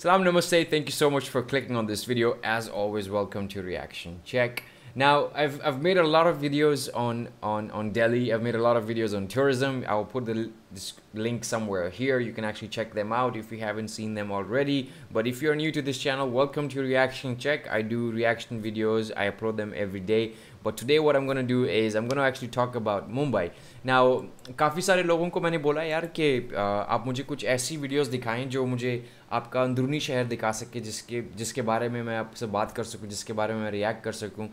Salam Namaste, thank you so much for clicking on this video. As always, welcome to Reaction Check. Now, I've made a lot of videos on Delhi. I've made a lot of videos on tourism. I'll put this link somewhere here. You can actually check them out if you haven't seen them already. But if you're new to this channel, welcome to Reaction Check. I do reaction videos. I upload them every day. But today what I'm going to do is I'm going to actually talk about Mumbai. Now, काफी सारे लोगों को मैंने बोला यार कि आप मुझे कुछ ऐसी वीडियोस दिखाएं जो मुझे आपका अंदरूनी शहर दिखा सके जिसके बारे में मैं आपसे बात कर सकूं, जिसके बारे में मैं रिएक्ट कर सकूं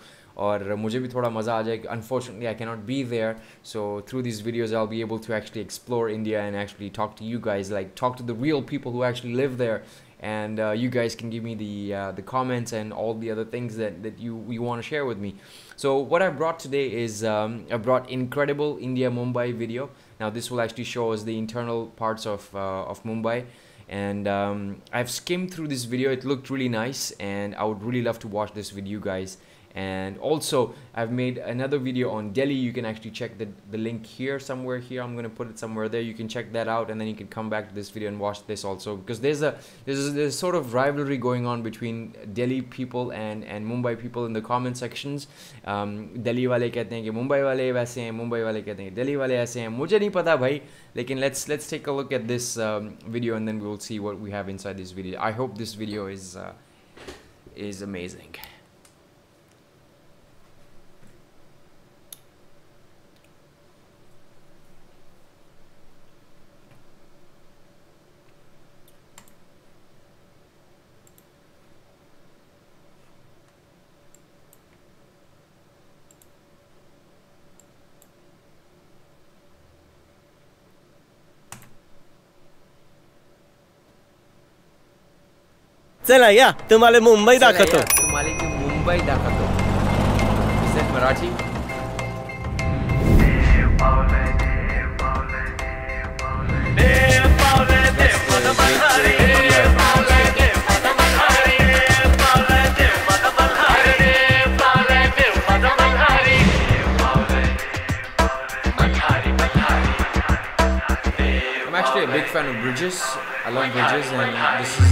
और मुझे भी थोड़ा मजा आ जाए. Unfortunately, I cannot be there. So through these videos, I'll be able to actually explore India and actually talk to you guys, like talk to the real people who actually live there. And you guys can give me the comments and all the other things that you want to share with me. So what I brought today is I brought Incredible India Mumbai video. Now this will actually show us the internal parts of Mumbai. And I've skimmed through this video. It looked really nice, and I would really love to watch this with you guys. And also, I've made another video on Delhi. You can actually check the link here, somewhere here. I'm gonna put it somewhere there. You can check that out, and then you can come back to this video and watch this also, because there's sort of rivalry going on between Delhi people and Mumbai people in the comment sections. Delhi wale kehte hain ki Mumbai wale waise hain, Mumbai wale kehte hain Delhi wale aise hain. Mujhe nahi pata bhai. Lekin let's take a look at this video, and then we will see what we have inside this video. I hope this video is amazing. चला या तुम्हाला मुंबई दाखवतो इसे Marathi I'm a big fan of bridges. I love bridges, and this is a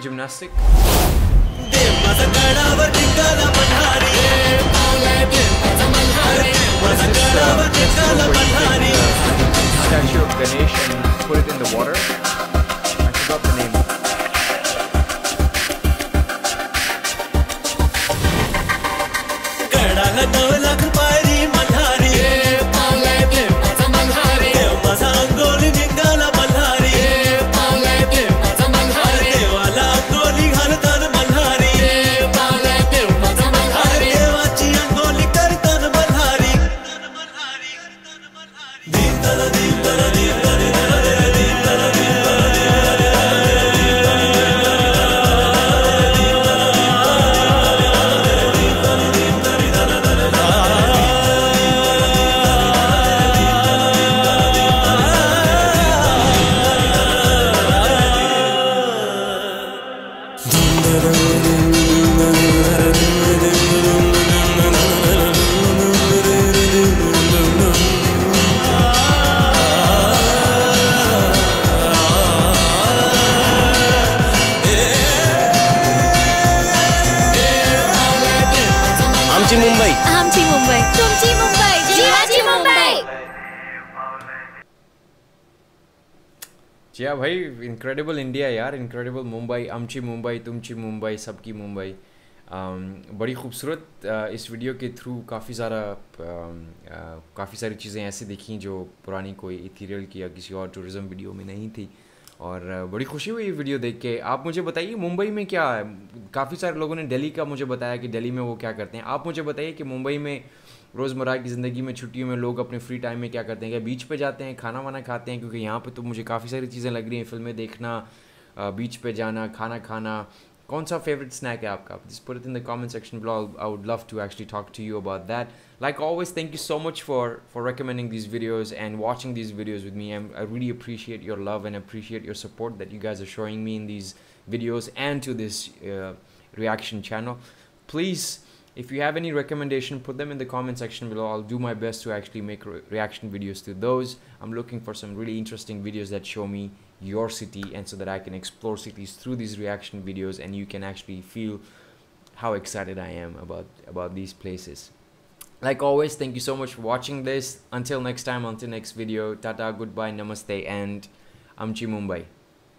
gymnastic. Statue of Ganesh and put it in the water. I forgot the name. Dil dala dil dala dil dala dil dala dil dala dil. जी मुंबई, जी हाँ जी मुंबई। जी हाँ भाई, incredible India यार, incredible Mumbai, आमची मुंबई, तुमची मुंबई, सबकी मुंबई। बड़ी खूबसूरत इस वीडियो के थ्रू काफ़ी सारी चीज़ें ऐसी दिखीं जो पुरानी कोई इथीरियल की या किसी और टूरिज़म वीडियो में नहीं थी, और बड़ी खुशी हुई ये वीडियो देख के। आप मुझे बताइए मुंबई में क्या है, काफ़ी सारे लोगों ने दिल्ली का मुझे बताया कि दिल्ली में वो क्या करते हैं। आप मुझे बताइए कि मुंबई में रोज़मर्रा की ज़िंदगी में छुट्टियों में लोग अपने फ्री टाइम में क्या करते हैं। क्या बीच पे जाते हैं, खाना वाना खाते हैं? क्योंकि यहाँ पे तो मुझे काफ़ी सारी चीज़ें लग रही हैं, फिल्में देखना, बीच पे जाना, खाना खाना। कौन सा फेवरेट स्नैक है आपका? Just put it in the comment section below. I would love to actually talk to you about that. Like always, thank you so much for recommending these videos and watching these videos with me. I really appreciate your love and appreciate your support that you guys are showing me in these videos and to this reaction channel. Please, if you have any recommendation, put them in the comment section below. I'll do my best to actually make reaction videos to those. I'm looking for some really interesting videos that show me your city, and so that I can explore cities through these reaction videos and you can actually feel how excited I am about these places. Like always, thank you so much for watching this. Until next time, until next video, tata, goodbye, namaste, and Amchi Mumbai.